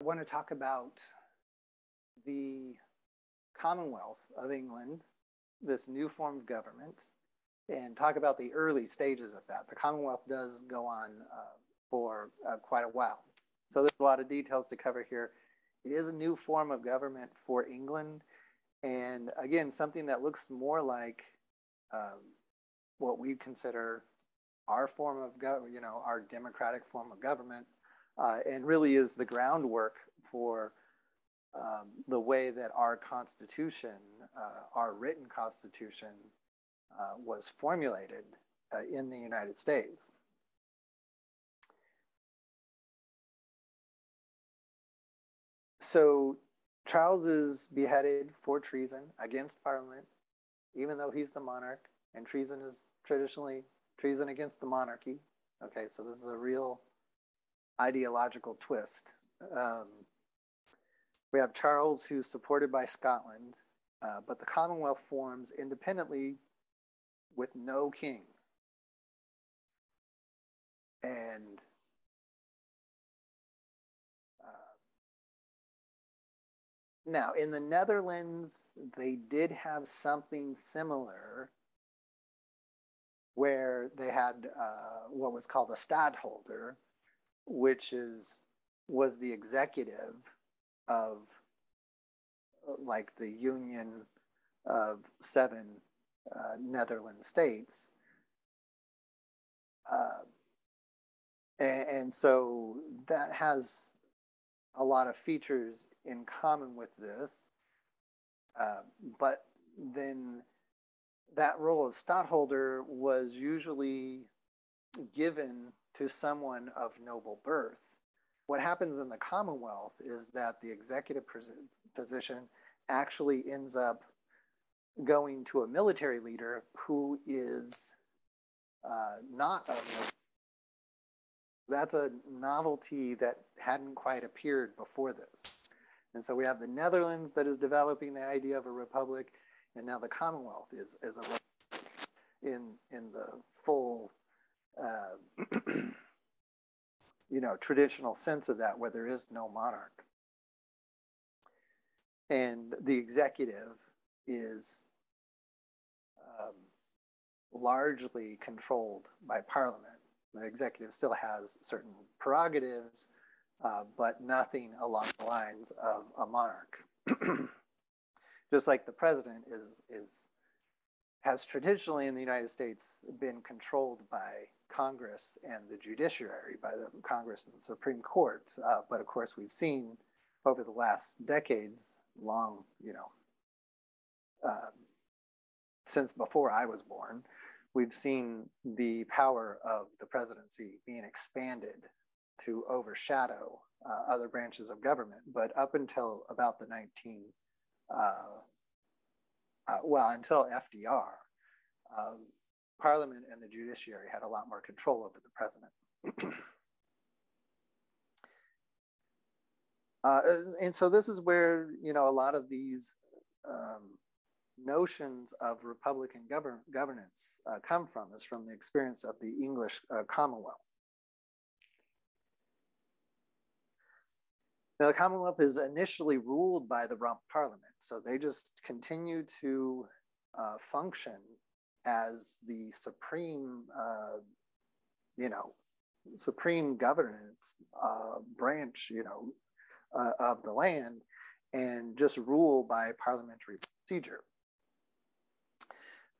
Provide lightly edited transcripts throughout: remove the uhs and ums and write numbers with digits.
I want to talk about the Commonwealth of England, this new formed government, and talk about the early stages of that. The Commonwealth does go on for quite a while. So there's a lot of details to cover here. It is a new form of government for England. And again, something that looks more like what we consider our form of government, you know, our democratic form of government, and really is the groundwork for the way that our constitution, our written constitution, was formulated in the United States. So Charles is beheaded for treason against Parliament, even though he's the monarch, and treason is traditionally treason against the monarchy. Okay, so this is a real ideological twist. We have Charles, who's supported by Scotland, but the Commonwealth forms independently with no king. And now, in the Netherlands, they did have something similar where they had what was called a stadtholder, which was the executive of like the union of 7 Netherlands states. And so that has a lot of features in common with this, but then that role of stadtholder was usually given to someone of noble birth. What happens in the Commonwealth is that the executive position actually ends up going to a military leader who is not of noble. That's a novelty that hadn't quite appeared before this. And so we have the Netherlands that is developing the idea of a republic, and now the Commonwealth is a republic in the full, you know, traditional sense of that, where there is no monarch. And the executive is largely controlled by Parliament. The executive still has certain prerogatives, but nothing along the lines of a monarch. Just like the president has traditionally in the United States been controlled by Congress and the judiciary, by the Congress and the Supreme Court. But of course, we've seen over the last decades, long, you know, since before I was born, we've seen the power of the presidency being expanded to overshadow other branches of government. But up until about the until FDR, Parliament and the judiciary had a lot more control over the president. And so this is where, you know, a lot of these notions of republican governance come from, is from the experience of the English Commonwealth. Now, the Commonwealth is initially ruled by the Rump Parliament, so they just continue to function as the supreme, supreme governance branch, of the land, and just rule by parliamentary procedure.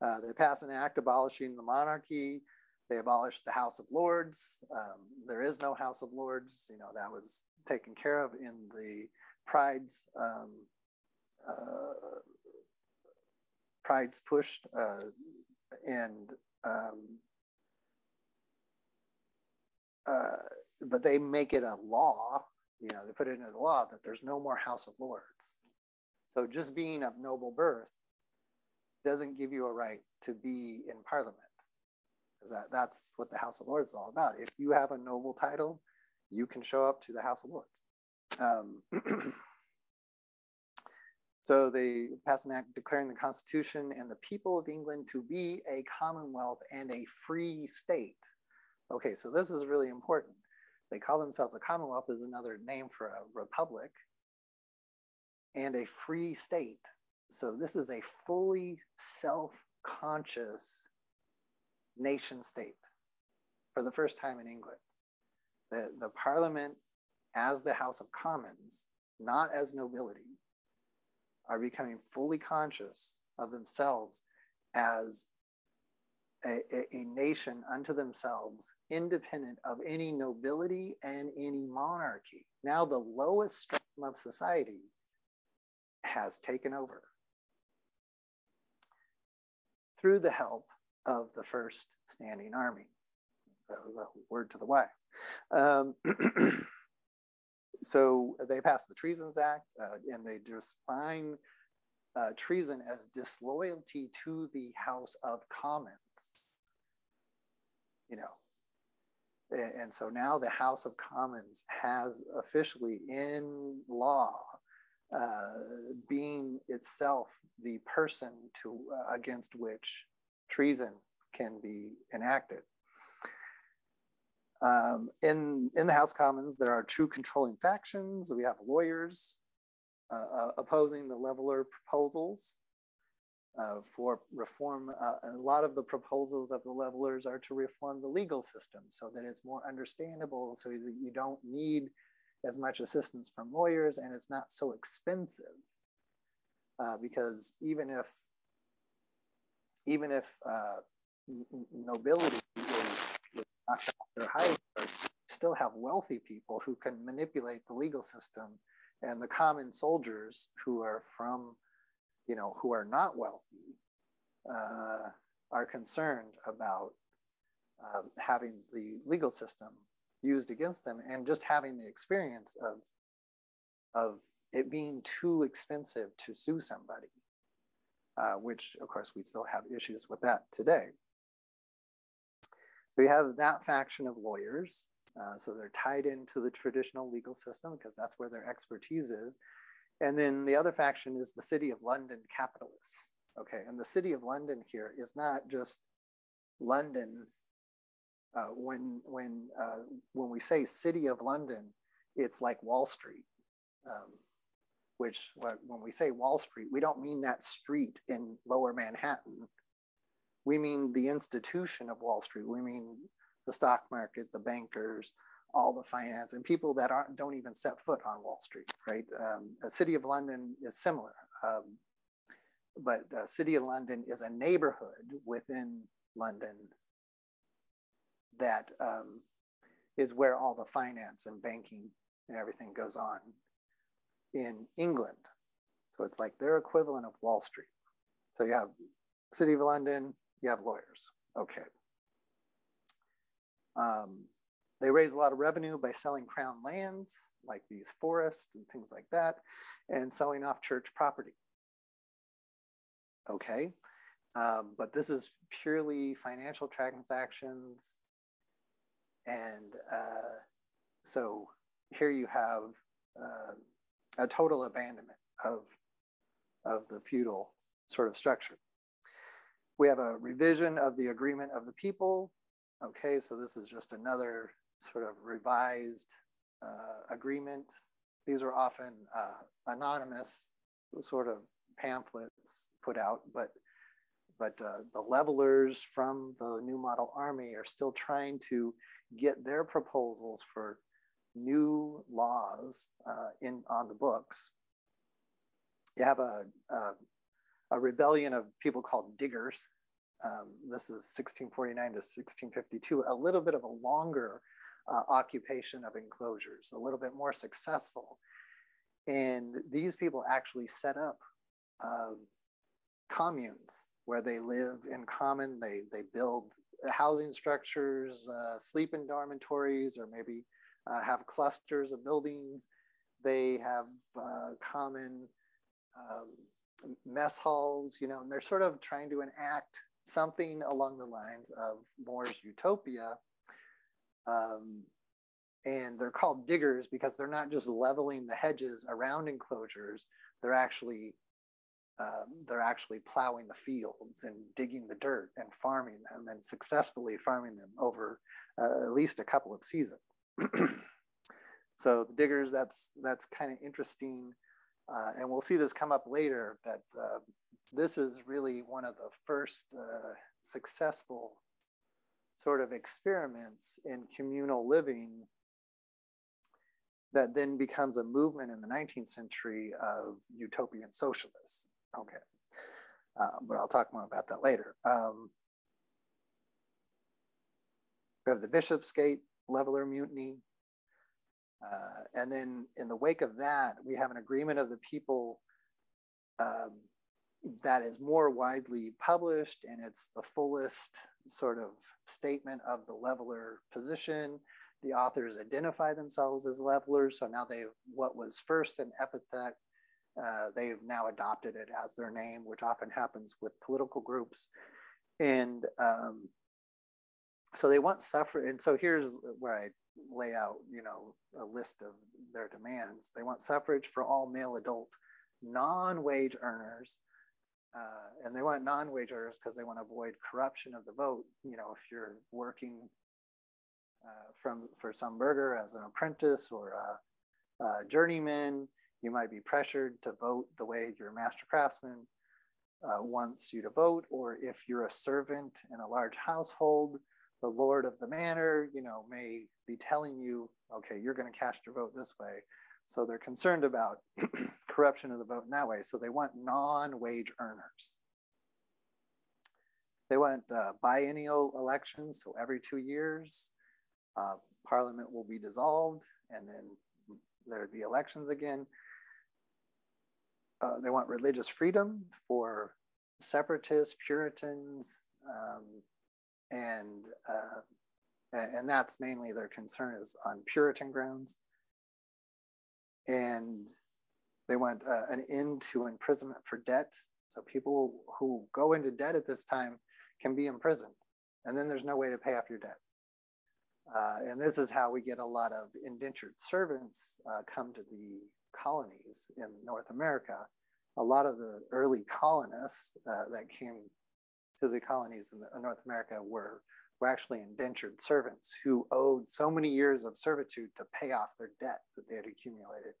They pass an act abolishing the monarchy. They abolished the House of Lords. There is no House of Lords. You know, that was taken care of in the Pride's Purge, but they make it a law. You know, they put it into the law that there's no more House of Lords. So just being of noble birth doesn't give you a right to be in Parliament, because that's what the House of Lords is all about. If you have a noble title, you can show up to the House of Lords. So they pass an act declaring the Constitution and the people of England to be a Commonwealth and a free state. Okay, so this is really important. They call themselves a Commonwealth, is another name for a republic, and a free state. So this is a fully self-conscious nation state for the first time in England. The Parliament, as the House of Commons, not as nobility, are becoming fully conscious of themselves as a nation unto themselves, independent of any nobility and any monarchy. Now the lowest stratum of society has taken over through the help of the first standing army. That was a word to the wise. So they passed the Treasons Act, and they define treason as disloyalty to the House of Commons, you know. And so now the House of Commons has officially in law being itself the person to against which treason can be enacted. In the House of Commons, there are two controlling factions. We have lawyers opposing the leveler proposals for reform. A lot of the proposals of the levelers are to reform the legal system so that it's more understandable, so that you don't need as much assistance from lawyers and it's not so expensive, because even if nobility is knocked off their height, you still have wealthy people who can manipulate the legal system, and the common soldiers who are from, you know, who are not wealthy are concerned about having the legal system used against them and just having the experience of it being too expensive to sue somebody, which of course we still have issues with that today. So you have that faction of lawyers. So they're tied into the traditional legal system because that's where their expertise is. And then the other faction is the City of London capitalists. Okay, and the City of London here is not just London. When we say City of London, it's like Wall Street, which when we say Wall Street, we don't mean that street in Lower Manhattan. We mean the institution of Wall Street. We mean the stock market, the bankers, all the finance, and people that don't even set foot on Wall Street, right? The City of London is similar, but the City of London is a neighborhood within London that is where all the finance and banking and everything goes on in England. So it's like their equivalent of Wall Street. So you have City of London, you have lawyers, okay. They raise a lot of revenue by selling crown lands, like these forests and things like that, and selling off church property. Okay, but this is purely financial transactions. And so here you have a total abandonment of the feudal sort of structure. We have a revision of the agreement of the people. Okay, so this is just another sort of revised agreement. These are often anonymous sort of pamphlets put out, but the levelers from the New Model Army are still trying to get their proposals for new laws on the books. You have a rebellion of people called diggers. This is 1649 to 1652, a little bit of a longer occupation of enclosures, a little bit more successful. And these people actually set up communes where they live in common. They build housing structures, sleep in dormitories, or maybe have clusters of buildings. They have common mess halls, you know, and they're sort of trying to enact something along the lines of Moore's Utopia. And they're called diggers because they're not just leveling the hedges around enclosures, they're actually plowing the fields and digging the dirt and farming them, and successfully farming them over at least a couple of seasons. So the diggers, that's kind of interesting. And we'll see this come up later, that this is really one of the first successful sort of experiments in communal living that then becomes a movement in the 19th century of utopian socialists. Okay, but I'll talk more about that later. We have the Bishopsgate Leveler Mutiny. And then in the wake of that, we have an agreement of the people that is more widely published, and it's the fullest sort of statement of the leveler position. The authors identify themselves as levelers, so now they've, what was first an epithet, they've now adopted it as their name, which often happens with political groups. And so they want suffrage, and so here's where I lay out, you know, a list of their demands. They want suffrage for all male adult non-wage earners, and they want non-wage earners because they want to avoid corruption of the vote. You know, if you're working for some burgher as an apprentice or a journeyman, you might be pressured to vote the way your master craftsman wants you to vote, or if you're a servant in a large household, the lord of the manor, you know, may be telling you, okay, you're going to cast your vote this way. So they're concerned about corruption of the vote in that way. So they want non-wage earners. They want biennial elections, so every 2 years, Parliament will be dissolved, and then there'd be elections again. They want religious freedom for separatists, Puritans, and that's mainly their concern, is on Puritan grounds. And they want an end to imprisonment for debt. So people who go into debt at this time can be imprisoned, and then there's no way to pay off your debt. And this is how we get a lot of indentured servants come to the colonies in North America. A lot of the early colonists that came to the colonies in North America were actually indentured servants who owed so many years of servitude to pay off their debt that they had accumulated.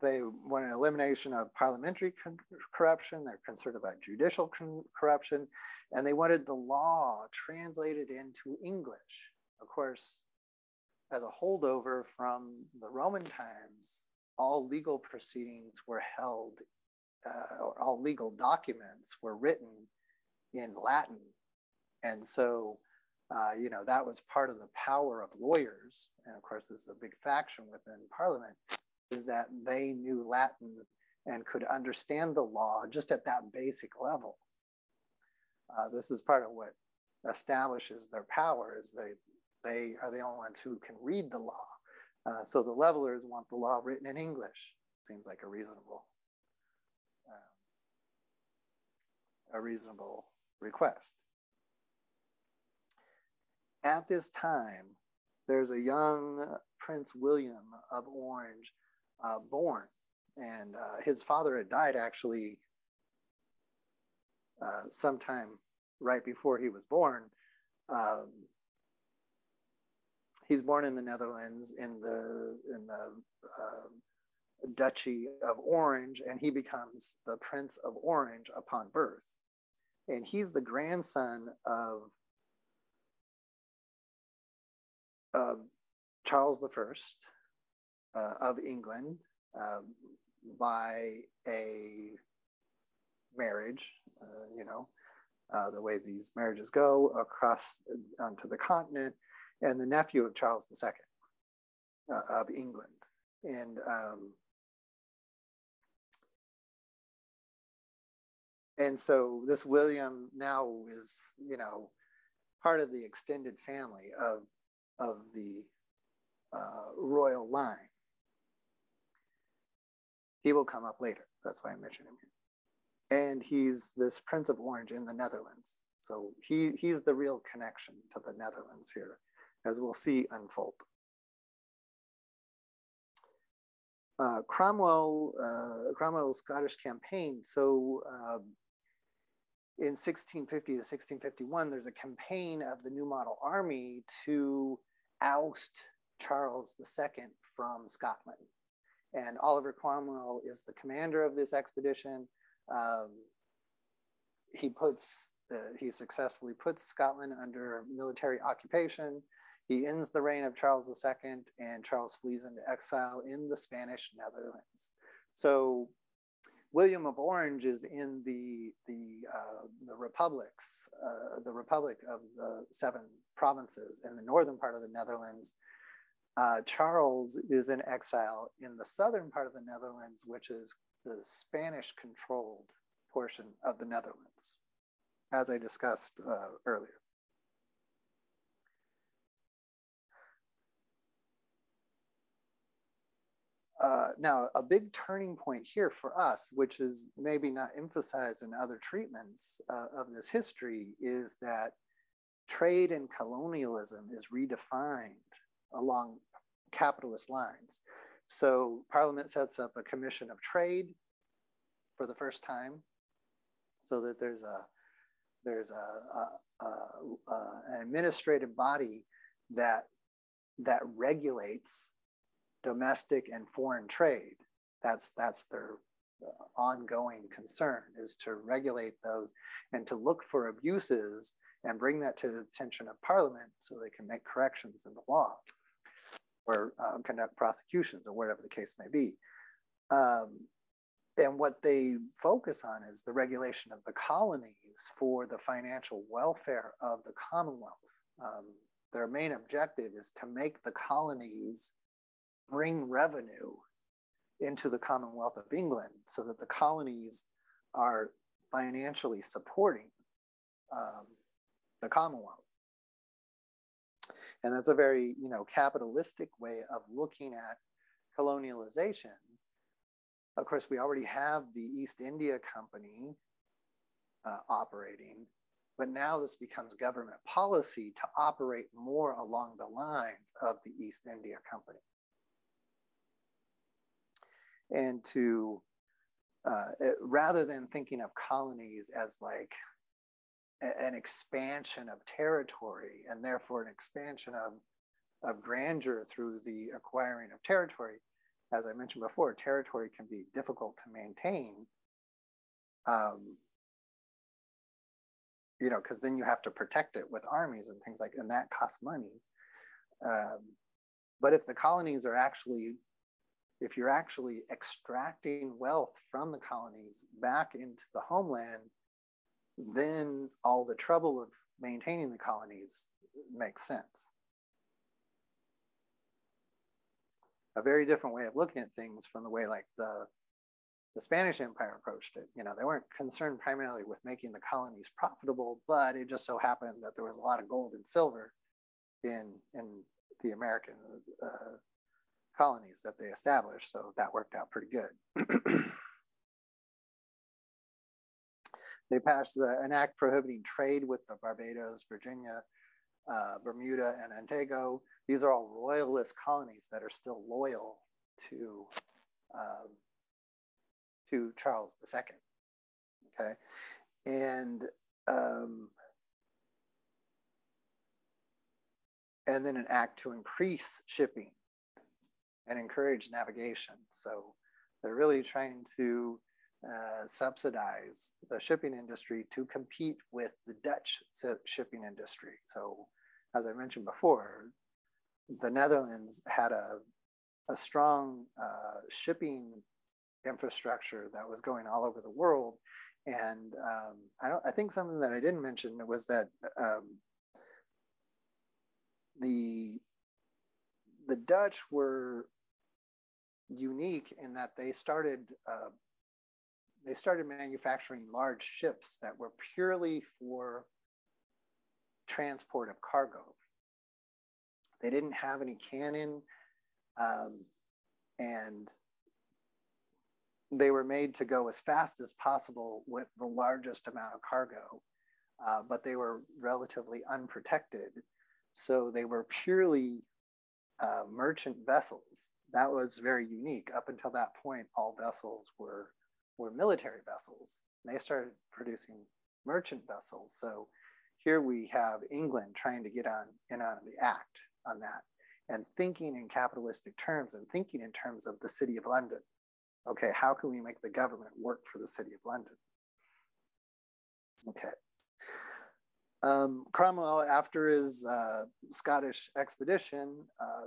They want an elimination of parliamentary corruption. They're concerned about judicial corruption, and they wanted the law translated into English. Of course, as a holdover from the Roman times, all legal proceedings were held, all legal documents were written in Latin. And so, you know, that was part of the power of lawyers. And of course, this is a big faction within Parliament, is that they knew Latin and could understand the law just at that basic level. This is part of what establishes their power, is they are the only ones who can read the law. So the levelers want the law written in English. Seems like a reasonable request. At this time, there's a young Prince William of Orange born, and his father had died actually sometime right before he was born. He's born in the Netherlands in the Duchy of Orange, and he becomes the Prince of Orange upon birth. And he's the grandson of Charles I of England by a marriage. You know, the way these marriages go across onto the continent, and the nephew of Charles II of England. And so this William now is, you know, part of the extended family of the royal line. He will come up later. That's why I mentioned him here. And he's this Prince of Orange in the Netherlands. So he's the real connection to the Netherlands here, as we'll see unfold. Cromwell's Scottish campaign. So in 1650 to 1651, there's a campaign of the New Model Army to oust Charles II from Scotland. And Oliver Cromwell is the commander of this expedition. He successfully puts Scotland under military occupation. He ends the reign of Charles II, and Charles flees into exile in the Spanish Netherlands. So William of Orange is in the Republic of the Seven Provinces in the northern part of the Netherlands. Charles is in exile in the southern part of the Netherlands, which is the Spanish-controlled portion of the Netherlands, as I discussed earlier. Now, a big turning point here for us, which is maybe not emphasized in other treatments of this history, is that trade and colonialism is redefined along capitalist lines. So Parliament sets up a commission of trade for the first time, so that there's an administrative body that regulates domestic and foreign trade. That's their ongoing concern, is to regulate those and to look for abuses and bring that to the attention of Parliament so they can make corrections in the law or conduct prosecutions or whatever the case may be. And what they focus on is the regulation of the colonies for the financial welfare of the Commonwealth. Their main objective is to make the colonies bring revenue into the Commonwealth of England so that the colonies are financially supporting the Commonwealth. And that's a very, capitalistic way of looking at colonialization. Of course, we already have the East India Company operating, but now this becomes government policy to operate more along the lines of the East India Company, and to, rather than thinking of colonies as like an expansion of territory and therefore an expansion of grandeur through the acquiring of territory, as I mentioned before, territory can be difficult to maintain, because then you have to protect it with armies and things like, and that costs money. But if the colonies are actually, if you're actually extracting wealth from the colonies back into the homeland, then all the trouble of maintaining the colonies makes sense. A very different way of looking at things from the way like the Spanish Empire approached it. They weren't concerned primarily with making the colonies profitable, but it just so happened that there was a lot of gold and silver in the American colonies that they established, so that worked out pretty good. They passed an act prohibiting trade with the Barbados, Virginia, Bermuda, and Antigua. These are all royalist colonies that are still loyal to Charles II. Okay, and then an act to increase shipping and encourage navigation. So they're really trying to subsidize the shipping industry to compete with the Dutch shipping industry. So as I mentioned before, the Netherlands had a strong shipping infrastructure that was going all over the world. And I think something that I didn't mention was that the Dutch were unique in that they started manufacturing large ships that were purely for transport of cargo. They didn't have any cannon, and they were made to go as fast as possible with the largest amount of cargo, but they were relatively unprotected. So they were purely merchant vessels. That was very unique. Up until that point, all vessels were military vessels. They started producing merchant vessels. So here we have England trying to get in on the act on that and thinking in capitalistic terms and thinking in terms of the City of London. Okay, how can we make the government work for the City of London? Okay. Cromwell, after his Scottish expedition,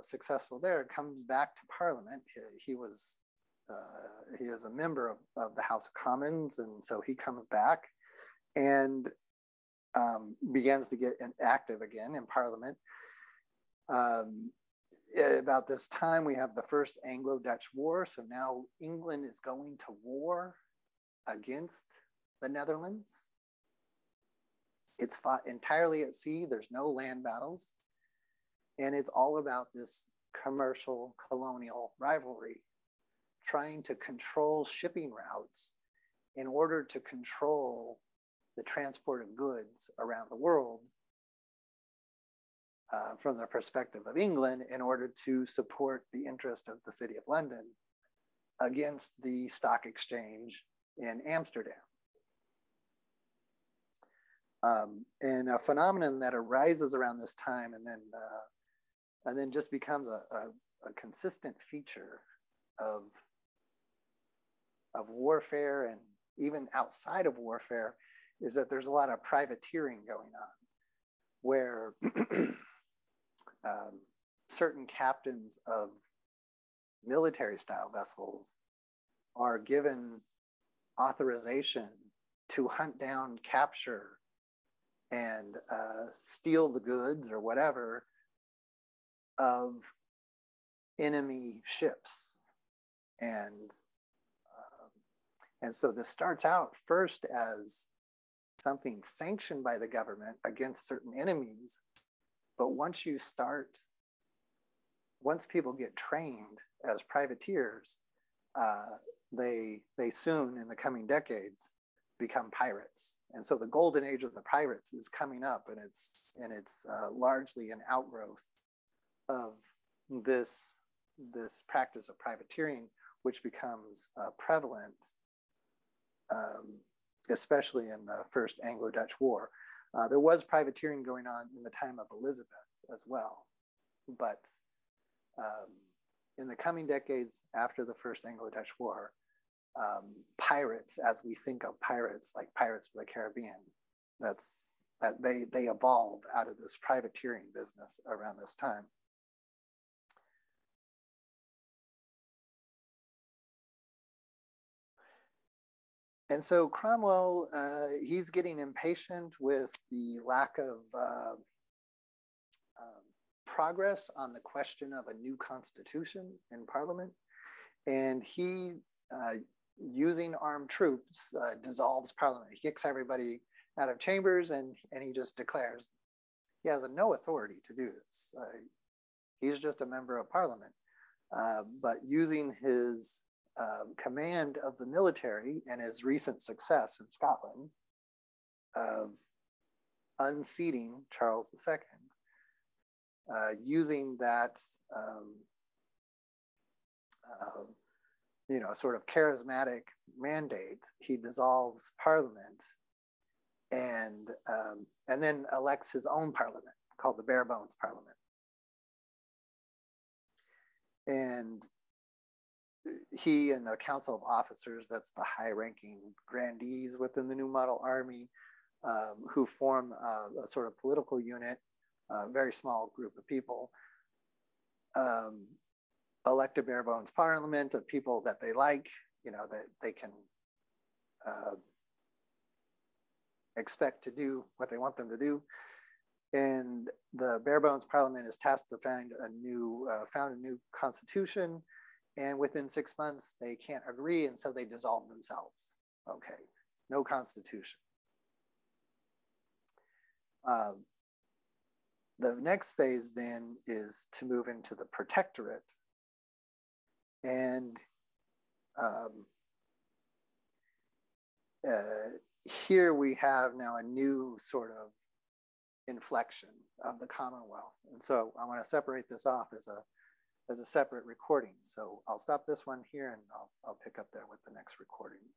successful there, comes back to Parliament. He is a member of the House of Commons, and so he comes back and begins to get active again in Parliament. About this time, we have the first Anglo-Dutch War. So now England is going to war against the Netherlands. It's fought entirely at sea. There's no land battles. And it's all about this commercial colonial rivalry, trying to control shipping routes in order to control the transport of goods around the world from the perspective of England in order to support the interest of the City of London against the stock exchange in Amsterdam. And a phenomenon that arises around this time and then just becomes a consistent feature of warfare, and even outside of warfare, is that there's a lot of privateering going on, where certain captains of military-style vessels are given authorization to hunt down, capture, and steal the goods or whatever of enemy ships. And so this starts out first as something sanctioned by the government against certain enemies. But once you start, once people get trained as privateers, they soon in the coming decades become pirates. And so the golden age of the pirates is coming up, and it's largely an outgrowth of this practice of privateering, which becomes prevalent, especially in the first Anglo-Dutch War. There was privateering going on in the time of Elizabeth as well, but in the coming decades after the first Anglo-Dutch War, pirates, as we think of pirates, like Pirates of the Caribbean, they evolve out of this privateering business around this time. And so Cromwell, he's getting impatient with the lack of progress on the question of a new constitution in Parliament. And he, using armed troops, dissolves Parliament. He kicks everybody out of chambers, and he just declares he has no authority to do this. He's just a member of Parliament, but using his command of the military and his recent success in Scotland of unseating Charles II, using that sort of charismatic mandate, he dissolves Parliament and then elects his own Parliament called the Bare Bones Parliament. And he and a council of officers, that's the high-ranking grandees within the New Model Army, who form a sort of political unit, a very small group of people, elect a bare bones parliament of people that they like, that they can expect to do what they want them to do. And the Bare Bones Parliament is tasked to found a new constitution. And within 6 months, they can't agree, and so they dissolve themselves. Okay, no constitution. The next phase then is to move into the protectorate. And here we have now a new sort of inflection of the Commonwealth. And so I want to separate this off as a separate recording. So I'll stop this one here, and I'll pick up there with the next recording.